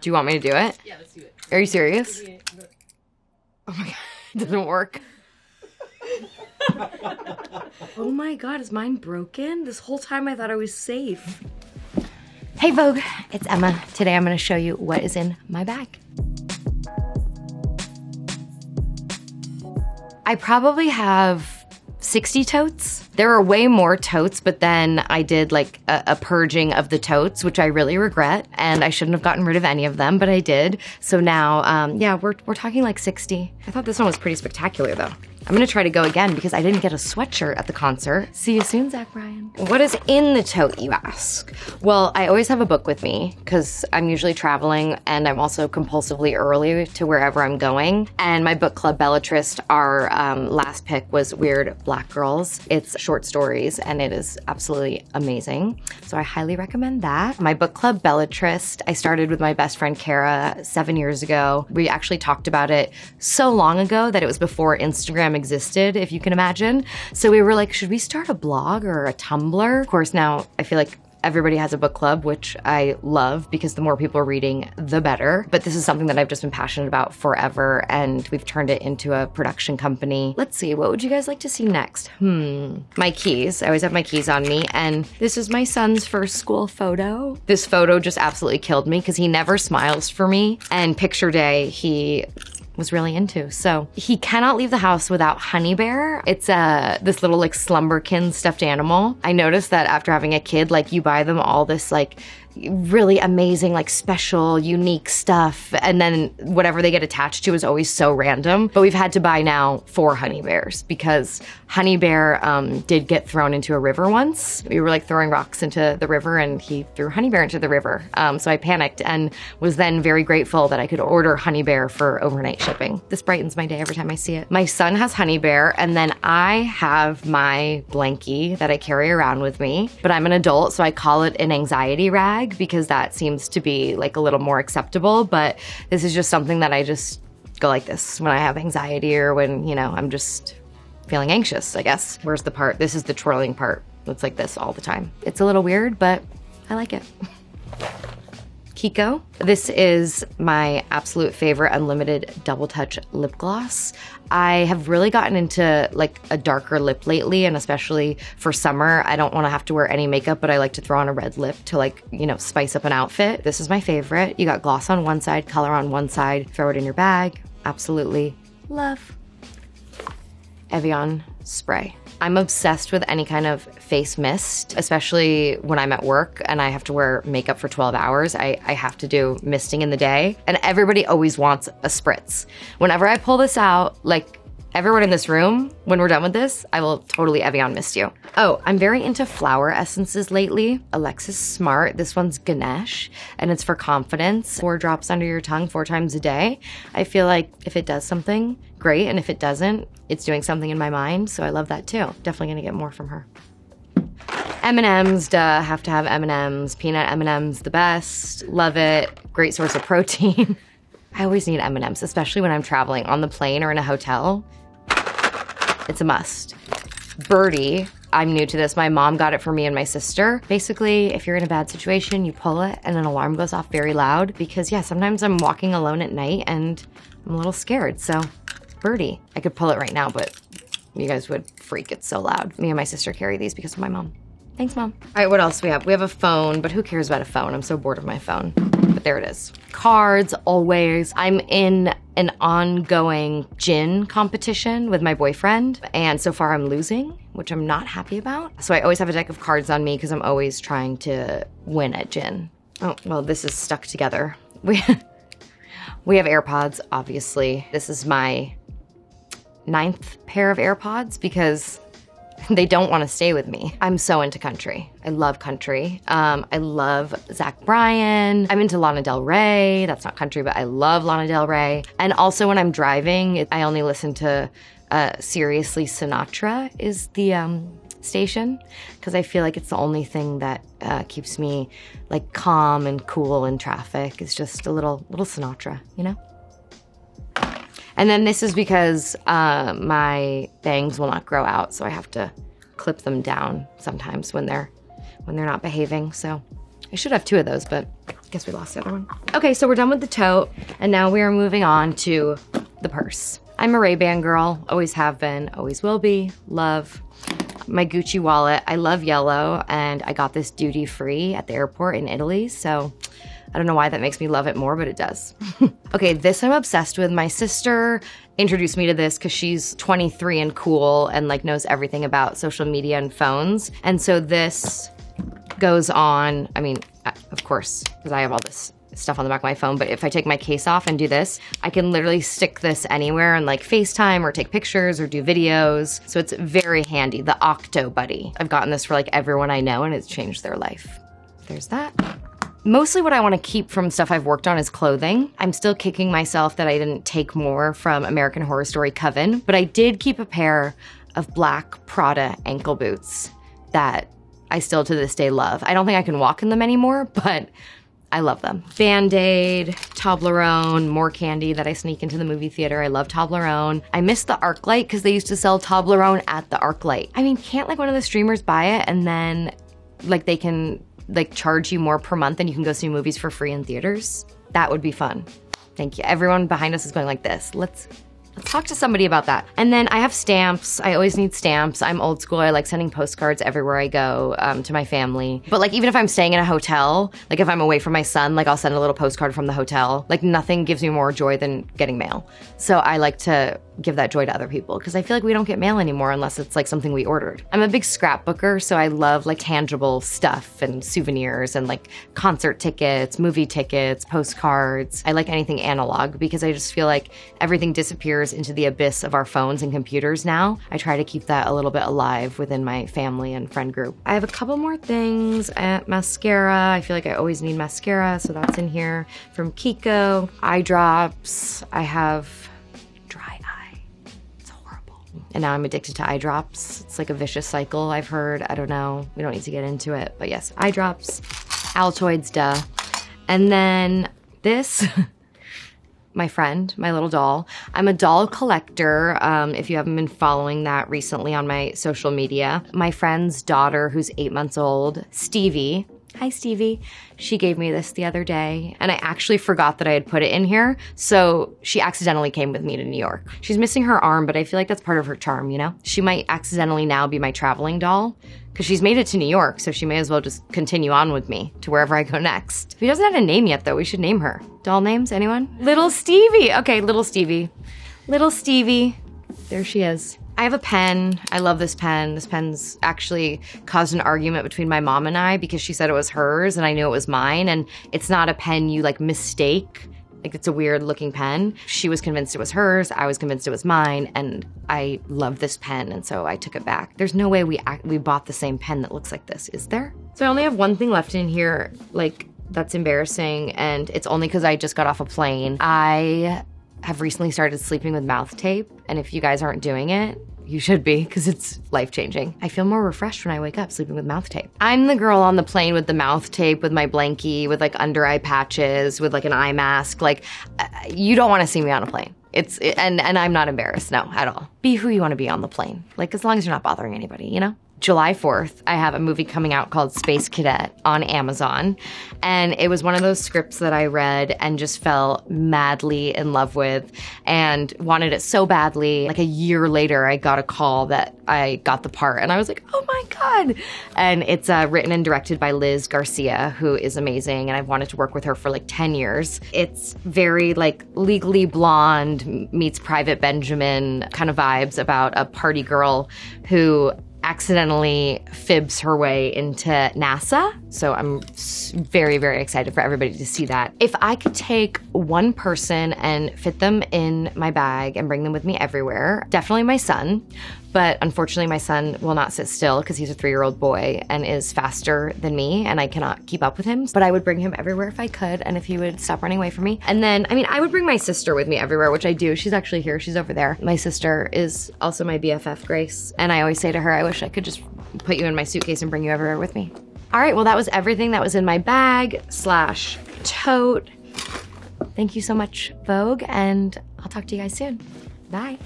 Do you want me to do it? Yeah, let's do it. Are you serious? Oh my god, it doesn't work. Oh my god, is mine broken? This whole time I thought I was safe. Hey Vogue, it's Emma. Today I'm gonna show you what is in my bag. I probably have 60 totes. There are way more totes, but then I did like a purging of the totes, which I really regret, and I shouldn't have gotten rid of any of them, but I did. So now, yeah, we're talking like 60. I thought this one was pretty spectacular though. I'm gonna try to go again because I didn't get a sweatshirt at the concert. See you soon, Zach Bryan. What is in the tote, you ask? Well, I always have a book with me because I'm usually traveling and I'm also compulsively early to wherever I'm going. And my book club, Bellatrist, our last pick was Weird Black Girls. It's short stories and it is absolutely amazing. So I highly recommend that. My book club, Bellatrist, I started with my best friend, Kara, 7 years ago. We actually talked about it so long ago that it was before Instagram existed, if you can imagine. So we were like, should we start a blog or a Tumblr? Of course, now I feel like everybody has a book club, which I love because the more people are reading, the better. But this is something that I've just been passionate about forever, and we've turned it into a production company. Let's see, what would you guys like to see next? My keys. I always have my keys on me, and this is my son's first school photo. This photo just absolutely killed me because he never smiles for me, and picture day, he was really into. So he cannot leave the house without Honey Bear. It's this little like Slumberkin stuffed animal. I noticed that after having a kid, like you buy them all this like really amazing, like special, unique stuff. And then whatever they get attached to is always so random. But we've had to buy now 4 Honey Bears because Honey Bear did get thrown into a river once. We were like throwing rocks into the river and he threw Honey Bear into the river. So I panicked and was then very grateful that I could order Honey Bear for overnight shipping. This brightens my day every time I see it. My son has Honey Bear and then I have my blankie that I carry around with me. But I'm an adult, so I call it an anxiety rag, because that seems to be like a little more acceptable, but this is just something that I just go like this when I have anxiety or when, you know, I'm just feeling anxious, I guess. Where's the part? This is the twirling part. It's like this all the time. It's a little weird, but I like it. Kiko. This is my absolute favorite unlimited double touch lip gloss. I have really gotten into like a darker lip lately, and especially for summer, I don't want to have to wear any makeup, but I like to throw on a red lip to like, you know, spice up an outfit. This is my favorite. You got gloss on one side, color on one side, throw it in your bag. Absolutely love. Evian spray. I'm obsessed with any kind of face mist, especially when I'm at work and I have to wear makeup for 12 hours. I have to do misting in the day, and everybody always wants a spritz. Whenever I pull this out, like everyone in this room, when we're done with this, I will totally Evian mist you. Oh, I'm very into flower essences lately. Alexis Smart, this one's Ganesh, and it's for confidence. 4 drops under your tongue 4 times a day. I feel like if it does something, great, and if it doesn't, it's doing something in my mind, so I love that too. Definitely gonna get more from her. M&Ms, duh, have to have M&Ms. Peanut M&Ms, the best, love it. Great source of protein. I always need M&Ms, especially when I'm traveling on the plane or in a hotel. It's a must. Birdie, I'm new to this. My mom got it for me and my sister. Basically, if you're in a bad situation, you pull it and an alarm goes off very loud because yeah, sometimes I'm walking alone at night and I'm a little scared, so Birdie. I could pull it right now, but you guys would freak, it's so loud. Me and my sister carry these because of my mom. Thanks, Mom. All right, what else do we have? We have a phone, but who cares about a phone? I'm so bored of my phone, but there it is. Cards, always. I'm in an ongoing gin competition with my boyfriend, and so far I'm losing, which I'm not happy about. So I always have a deck of cards on me because I'm always trying to win at gin. Oh, well, this is stuck together. We have AirPods, obviously. This is my 9th pair of AirPods because they don't want to stay with me. I'm so into country. I love country. I love Zach Bryan. I'm into Lana Del Rey. That's not country, but I love Lana Del Rey. And also when I'm driving, I only listen to Seriously Sinatra is the station because I feel like it's the only thing that keeps me like calm and cool in traffic. It's just a little Sinatra, you know? And then this is because my bangs will not grow out, so I have to clip them down sometimes when they're not behaving. So I should have 2 of those, but Guess we lost the other one. Okay, so we're done with the tote, and now we are moving on to the purse. I'm a Ray-Ban girl, always have been, always will be, love. My Gucci wallet, I love yellow, and I got this duty free at the airport in Italy, so I don't know why that makes me love it more, but it does. Okay, this I'm obsessed with. My sister introduced me to this because she's 23 and cool and like knows everything about social media and phones. And so this goes on, I mean, of course, because I have all this stuff on the back of my phone, but if I take my case off and do this, I can literally stick this anywhere and like FaceTime or take pictures or do videos. So it's very handy, the Octo Buddy. I've gotten this for like everyone I know and it's changed their life. There's that. Mostly what I want to keep from stuff I've worked on is clothing. I'm still kicking myself that I didn't take more from American Horror Story Coven, but I did keep a pair of black Prada ankle boots that I still to this day love. I don't think I can walk in them anymore, but I love them. Band-Aid, Toblerone, more candy that I sneak into the movie theater. I love Toblerone. I miss the ArcLight because they used to sell Toblerone at the ArcLight. I mean, can't like one of the streamers buy it and then like they can like charge you more per month and you can go see movies for free in theaters? That would be fun. Thank you. Everyone behind us is going like this. Let's talk to somebody about that. And then I have stamps. I always need stamps. I'm old school. I like sending postcards everywhere I go to my family. But like even if I'm staying in a hotel, like if I'm away from my son, like I'll send a little postcard from the hotel. Like nothing gives me more joy than getting mail. So I like to give that joy to other people because I feel like we don't get mail anymore unless it's like something we ordered. I'm a big scrapbooker, so I love like tangible stuff and souvenirs and like concert tickets, movie tickets, postcards. I like anything analog because I just feel like everything disappears into the abyss of our phones and computers now. I try to keep that a little bit alive within my family and friend group. I have a couple more things. Mascara, I feel like I always need mascara, so that's in here. From Kiko, eye drops, I have dry eye. And now I'm addicted to eye drops. It's like a vicious cycle, I've heard. I don't know. We don't need to get into it, but yes, eye drops, Altoids, duh. And then this, my friend, my little doll. I'm a doll collector, if you haven't been following that recently on my social media. My friend's daughter, who's 8 months old, Stevie. Hi, Stevie. She gave me this the other day, and I actually forgot that I had put it in here, so she accidentally came with me to New York. She's missing her arm, but I feel like that's part of her charm, you know? She might accidentally now be my traveling doll, because she's made it to New York, so she may as well just continue on with me to wherever I go next. She doesn't have a name yet, though. We should name her. Doll names, anyone? Little Stevie. Okay, Little Stevie. Little Stevie. There she is. I have a pen. I love this pen. This pen's actually caused an argument between my mom and I because she said it was hers and I knew it was mine, and it's not a pen you like mistake. Like it's a weird looking pen. She was convinced it was hers, I was convinced it was mine, and I love this pen and so I took it back. There's no way we bought the same pen that looks like this, is there? So I only have one thing left in here, like that's embarrassing, and it's only because I just got off a plane. I have recently started sleeping with mouth tape, and if you guys aren't doing it, you should be, because it's life-changing. I feel more refreshed when I wake up sleeping with mouth tape. I'm the girl on the plane with the mouth tape, with my blankie, with like under-eye patches, with like an eye mask. Like, you don't want to see me on a plane. And I'm not embarrassed, no, at all. Be who you want to be on the plane. Like, as long as you're not bothering anybody, you know? July 4th, I have a movie coming out called Space Cadet on Amazon. And it was one of those scripts that I read and just fell madly in love with and wanted it so badly. Like a year later, I got a call that I got the part and I was like, oh my God. And it's written and directed by Liz Garcia, who is amazing. And I've wanted to work with her for like 10 years. It's very like Legally Blonde meets Private Benjamin kind of vibes about a party girl who accidentally fibs her way into NASA. So I'm very, very excited for everybody to see that. If I could take one person and fit them in my bag and bring them with me everywhere, definitely my son. But unfortunately, my son will not sit still because he's a 3-year-old boy and is faster than me and I cannot keep up with him. But I would bring him everywhere if I could and if he would stop running away from me. And then, I mean, I would bring my sister with me everywhere, which I do. She's actually here. She's over there. My sister is also my BFF, Grace. And I always say to her, I wish I could just put you in my suitcase and bring you everywhere with me. All right, well, that was everything that was in my bag / tote. Thank you so much, Vogue, and I'll talk to you guys soon. Bye.